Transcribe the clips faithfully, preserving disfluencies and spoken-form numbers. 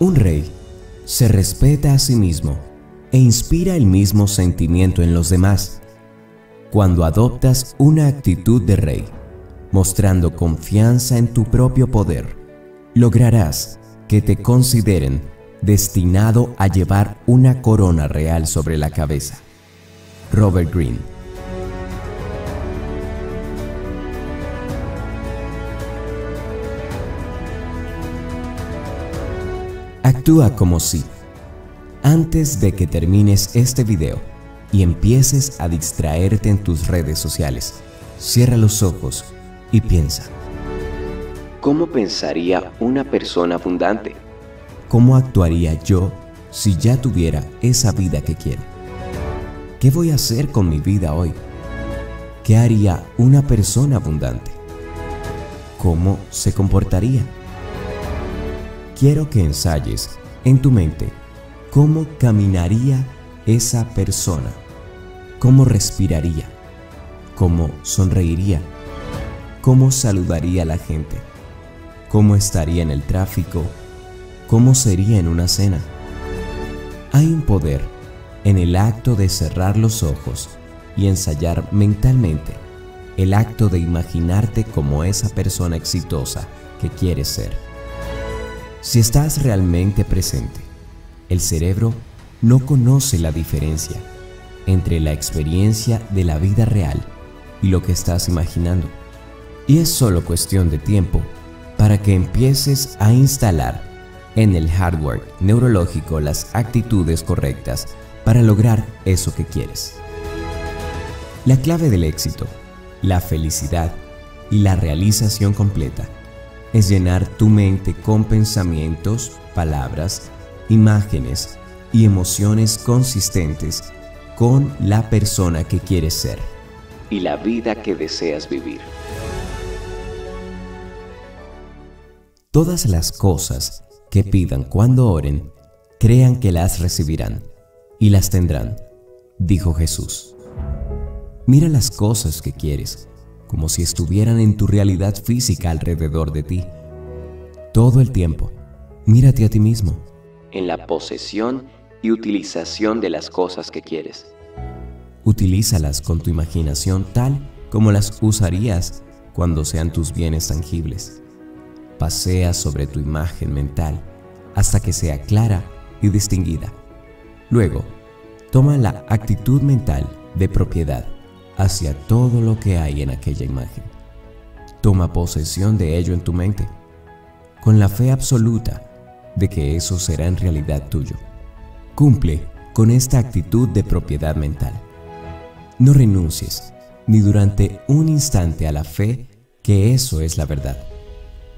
Un rey se respeta a sí mismo e inspira el mismo sentimiento en los demás. Cuando adoptas una actitud de rey, mostrando confianza en tu propio poder, lograrás que te consideren destinado a llevar una corona real sobre la cabeza. Robert Greene. Actúa como si, antes de que termines este video y empieces a distraerte en tus redes sociales, cierra los ojos y piensa. ¿Cómo pensaría una persona abundante? ¿Cómo actuaría yo si ya tuviera esa vida que quiero? ¿Qué voy a hacer con mi vida hoy? ¿Qué haría una persona abundante? ¿Cómo se comportaría? Quiero que ensayes en tu mente cómo caminaría esa persona, cómo respiraría, cómo sonreiría, cómo saludaría a la gente, cómo estaría en el tráfico, cómo sería en una cena. Hay un poder en el acto de cerrar los ojos y ensayar mentalmente el acto de imaginarte como esa persona exitosa que quieres ser. Si estás realmente presente, el cerebro no conoce la diferencia entre la experiencia de la vida real y lo que estás imaginando. Y es solo cuestión de tiempo para que empieces a instalar en el hardware neurológico las actitudes correctas para lograr eso que quieres. La clave del éxito, la felicidad y la realización completa es llenar tu mente con pensamientos, palabras, imágenes y emociones consistentes con la persona que quieres ser y la vida que deseas vivir. Todas las cosas que pidan cuando oren, crean que las recibirán y las tendrán, dijo Jesús. Mira las cosas que quieres como si estuvieran en tu realidad física alrededor de ti. Todo el tiempo, mírate a ti mismo. En la posesión y utilización de las cosas que quieres. Utilízalas con tu imaginación tal como las usarías cuando sean tus bienes tangibles. Pasea sobre tu imagen mental hasta que sea clara y distinguida. Luego, toma la actitud mental de propiedad hacia todo lo que hay en aquella imagen. Toma posesión de ello en tu mente, con la fe absoluta de que eso será en realidad tuyo. Cumple con esta actitud de propiedad mental. No renuncies ni durante un instante a la fe que eso es la verdad.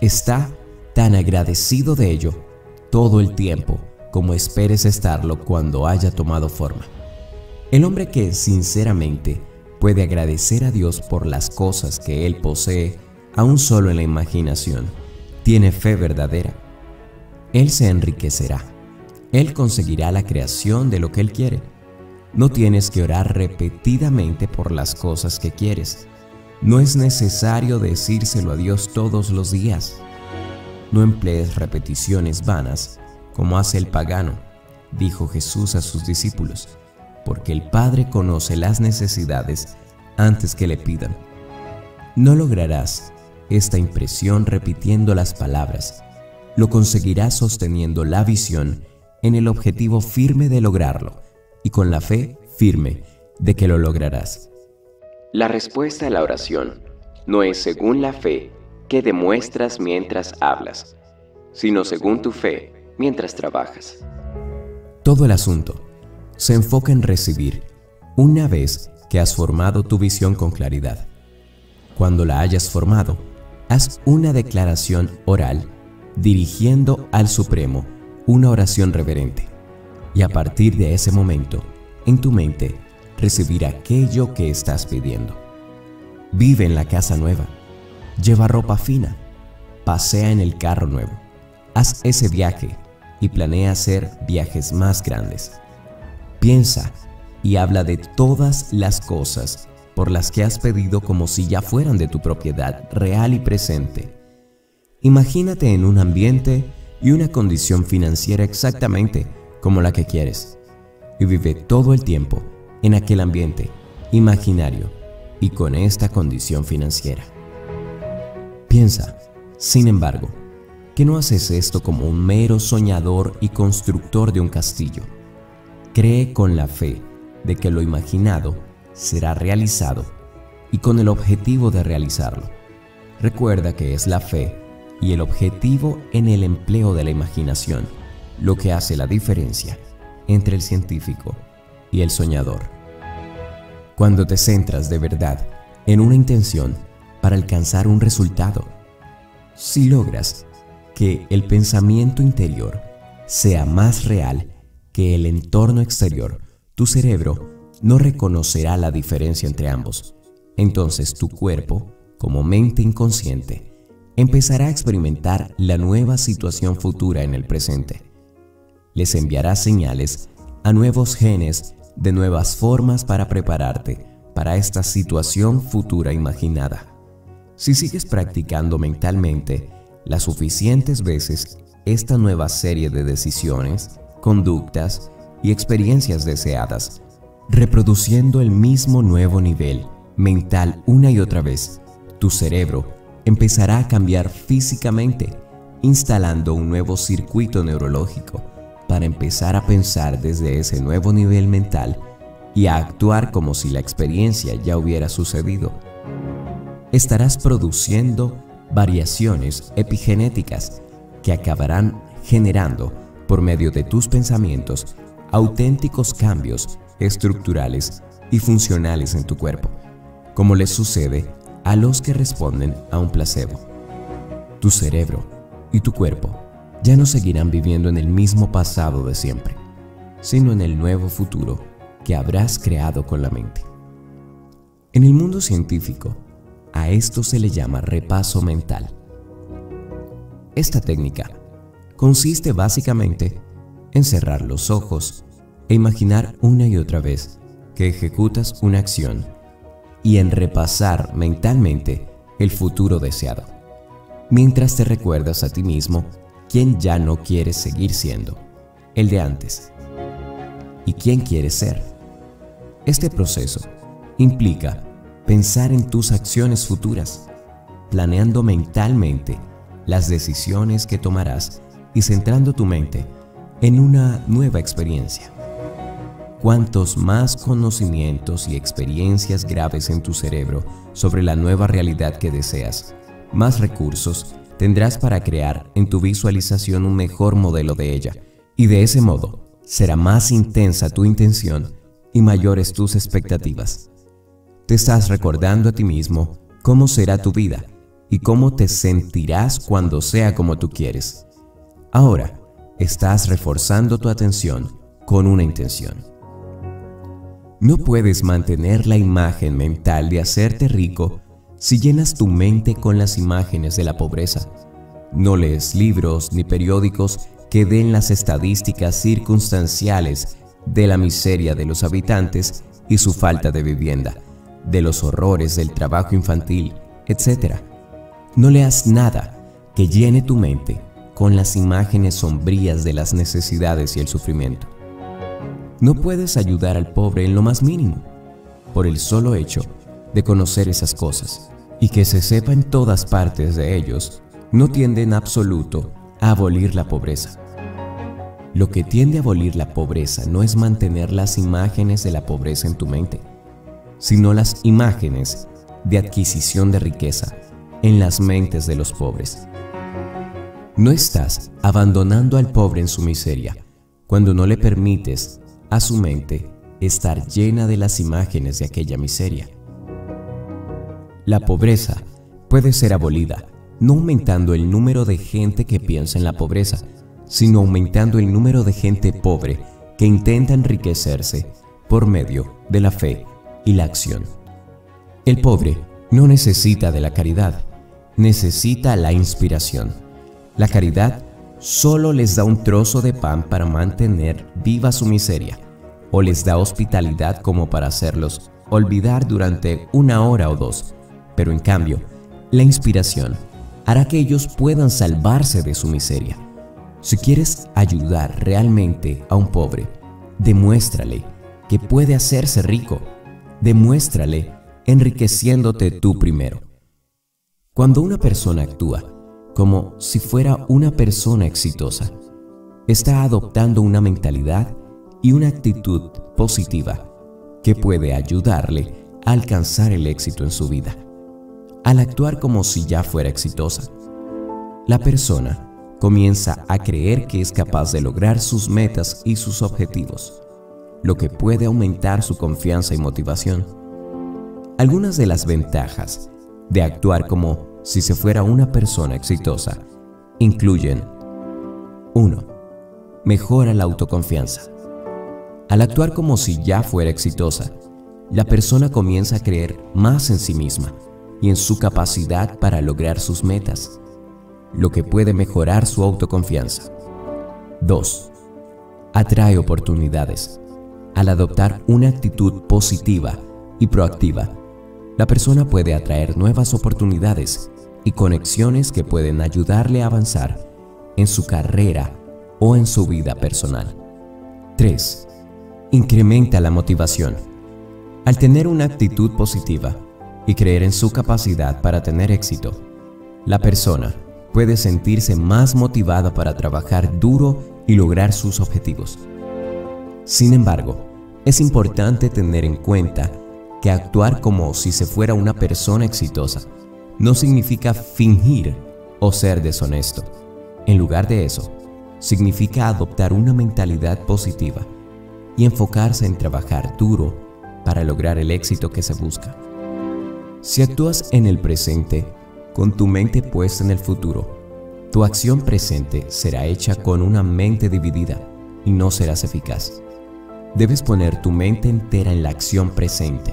Está tan agradecido de ello todo el tiempo como esperes estarlo cuando haya tomado forma. El hombre que sinceramente puede agradecer a Dios por las cosas que él posee, aún solo en la imaginación, tiene fe verdadera. Él se enriquecerá. Él conseguirá la creación de lo que él quiere. No tienes que orar repetidamente por las cosas que quieres. No es necesario decírselo a Dios todos los días. No emplees repeticiones vanas como hace el pagano, dijo Jesús a sus discípulos. Porque el Padre conoce las necesidades antes que le pidan. No lograrás esta impresión repitiendo las palabras, lo conseguirás sosteniendo la visión en el objetivo firme de lograrlo y con la fe firme de que lo lograrás. La respuesta a la oración no es según la fe que demuestras mientras hablas, sino según tu fe mientras trabajas. Todo el asunto se enfoca en recibir una vez que has formado tu visión con claridad. Cuando la hayas formado, haz una declaración oral dirigiendo al Supremo una oración reverente y a partir de ese momento, en tu mente, recibir aquello que estás pidiendo. Vive en la casa nueva, lleva ropa fina, pasea en el carro nuevo, haz ese viaje y planea hacer viajes más grandes. Piensa y habla de todas las cosas por las que has pedido como si ya fueran de tu propiedad real y presente. Imagínate en un ambiente y una condición financiera exactamente como la que quieres, y vive todo el tiempo en aquel ambiente imaginario y con esta condición financiera. Piensa, sin embargo, que no haces esto como un mero soñador y constructor de un castillo. Cree con la fe de que lo imaginado será realizado y con el objetivo de realizarlo. Recuerda que es la fe y el objetivo en el empleo de la imaginación lo que hace la diferencia entre el científico y el soñador. Cuando te centras de verdad en una intención para alcanzar un resultado, si logras que el pensamiento interior sea más real que el entorno exterior, tu cerebro no reconocerá la diferencia entre ambos. Entonces tu cuerpo, como mente inconsciente, empezará a experimentar la nueva situación futura en el presente. Les enviará señales a nuevos genes de nuevas formas para prepararte para esta situación futura imaginada. Si sigues practicando mentalmente las suficientes veces esta nueva serie de decisiones, conductas y experiencias deseadas, reproduciendo el mismo nuevo nivel mental una y otra vez, tu cerebro empezará a cambiar físicamente, instalando un nuevo circuito neurológico para empezar a pensar desde ese nuevo nivel mental y a actuar como si la experiencia ya hubiera sucedido. Estarás produciendo variaciones epigenéticas que acabarán generando, por medio de tus pensamientos, auténticos cambios estructurales y funcionales en tu cuerpo, como les sucede a los que responden a un placebo. Tu cerebro y tu cuerpo ya no seguirán viviendo en el mismo pasado de siempre, sino en el nuevo futuro que habrás creado con la mente. En el mundo científico, a esto se le llama repaso mental. Esta técnica consiste básicamente en cerrar los ojos e imaginar una y otra vez que ejecutas una acción y en repasar mentalmente el futuro deseado, mientras te recuerdas a ti mismo quién ya no quieres seguir siendo, el de antes, y quién quieres ser. Este proceso implica pensar en tus acciones futuras, planeando mentalmente las decisiones que tomarás y centrando tu mente en una nueva experiencia. Cuantos más conocimientos y experiencias graves en tu cerebro sobre la nueva realidad que deseas, más recursos tendrás para crear en tu visualización un mejor modelo de ella, y de ese modo será más intensa tu intención y mayores tus expectativas. Te estás recordando a ti mismo cómo será tu vida y cómo te sentirás cuando sea como tú quieres. Ahora, estás reforzando tu atención con una intención. No puedes mantener la imagen mental de hacerte rico si llenas tu mente con las imágenes de la pobreza. No lees libros ni periódicos que den las estadísticas circunstanciales de la miseria de los habitantes y su falta de vivienda, de los horrores del trabajo infantil, etcétera. No leas nada que llene tu mente con las imágenes sombrías de las necesidades y el sufrimiento. No puedes ayudar al pobre en lo más mínimo, por el solo hecho de conocer esas cosas, y que se sepa en todas partes de ellos, no tiende en absoluto a abolir la pobreza. Lo que tiende a abolir la pobreza no es mantener las imágenes de la pobreza en tu mente, sino las imágenes de adquisición de riqueza en las mentes de los pobres. No estás abandonando al pobre en su miseria cuando no le permites a su mente estar llena de las imágenes de aquella miseria. La pobreza puede ser abolida no aumentando el número de gente que piensa en la pobreza, sino aumentando el número de gente pobre que intenta enriquecerse por medio de la fe y la acción. El pobre no necesita de la caridad, necesita la inspiración. La caridad solo les da un trozo de pan para mantener viva su miseria, o les da hospitalidad como para hacerlos olvidar durante una hora o dos, pero en cambio, la inspiración hará que ellos puedan salvarse de su miseria. Si quieres ayudar realmente a un pobre, demuéstrale que puede hacerse rico. Demuéstrale enriqueciéndote tú primero. Cuando una persona actúa como si fuera una persona exitosa, está adoptando una mentalidad y una actitud positiva que puede ayudarle a alcanzar el éxito en su vida. Al actuar como si ya fuera exitosa, la persona comienza a creer que es capaz de lograr sus metas y sus objetivos, lo que puede aumentar su confianza y motivación. Algunas de las ventajas de actuar como si se fuera una persona exitosa incluyen: uno. Mejora la autoconfianza. Al actuar como si ya fuera exitosa, la persona comienza a creer más en sí misma y en su capacidad para lograr sus metas, lo que puede mejorar su autoconfianza. dos. Atrae oportunidades. Al adoptar una actitud positiva y proactiva, la persona puede atraer nuevas oportunidades y conexiones que pueden ayudarle a avanzar en su carrera o en su vida personal. tres. Incrementa la motivación. Al tener una actitud positiva y creer en su capacidad para tener éxito, la persona puede sentirse más motivada para trabajar duro y lograr sus objetivos. Sin embargo, es importante tener en cuenta que actuar como si se fuera una persona exitosa no significa fingir o ser deshonesto. En lugar de eso, significa adoptar una mentalidad positiva y enfocarse en trabajar duro para lograr el éxito que se busca. Si actúas en el presente, con tu mente puesta en el futuro, tu acción presente será hecha con una mente dividida y no serás eficaz. Debes poner tu mente entera en la acción presente.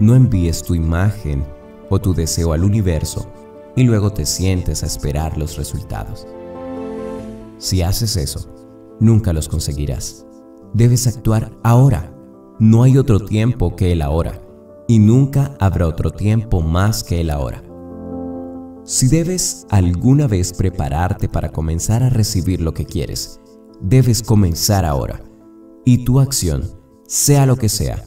No envíes tu imagen o tu deseo al universo y luego te sientes a esperar los resultados. Si haces eso, nunca los conseguirás. Debes actuar ahora. No hay otro tiempo que el ahora, y nunca habrá otro tiempo más que el ahora. Si debes alguna vez prepararte para comenzar a recibir lo que quieres, debes comenzar ahora. Y tu acción, sea lo que sea,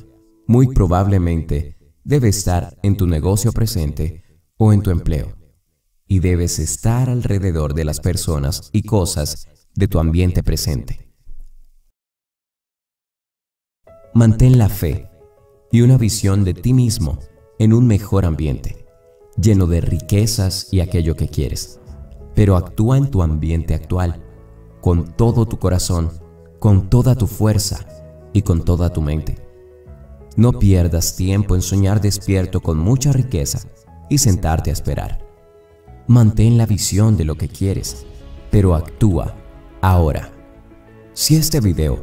muy probablemente debe estar en tu negocio presente o en tu empleo. Y debes estar alrededor de las personas y cosas de tu ambiente presente. Mantén la fe y una visión de ti mismo en un mejor ambiente, lleno de riquezas y aquello que quieres. Pero actúa en tu ambiente actual, con todo tu corazón, con toda tu fuerza y con toda tu mente. No pierdas tiempo en soñar despierto con mucha riqueza y sentarte a esperar. Mantén la visión de lo que quieres, pero actúa ahora. Si este video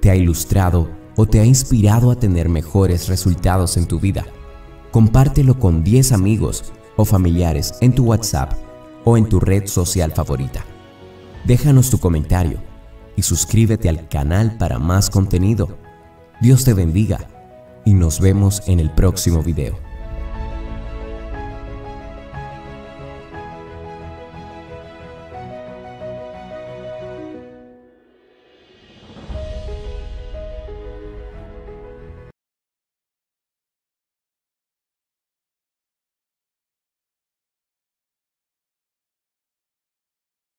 te ha ilustrado o te ha inspirado a tener mejores resultados en tu vida, compártelo con diez amigos o familiares en tu WhatsApp o en tu red social favorita. Déjanos tu comentario y suscríbete al canal para más contenido. Dios te bendiga y nos vemos en el próximo video.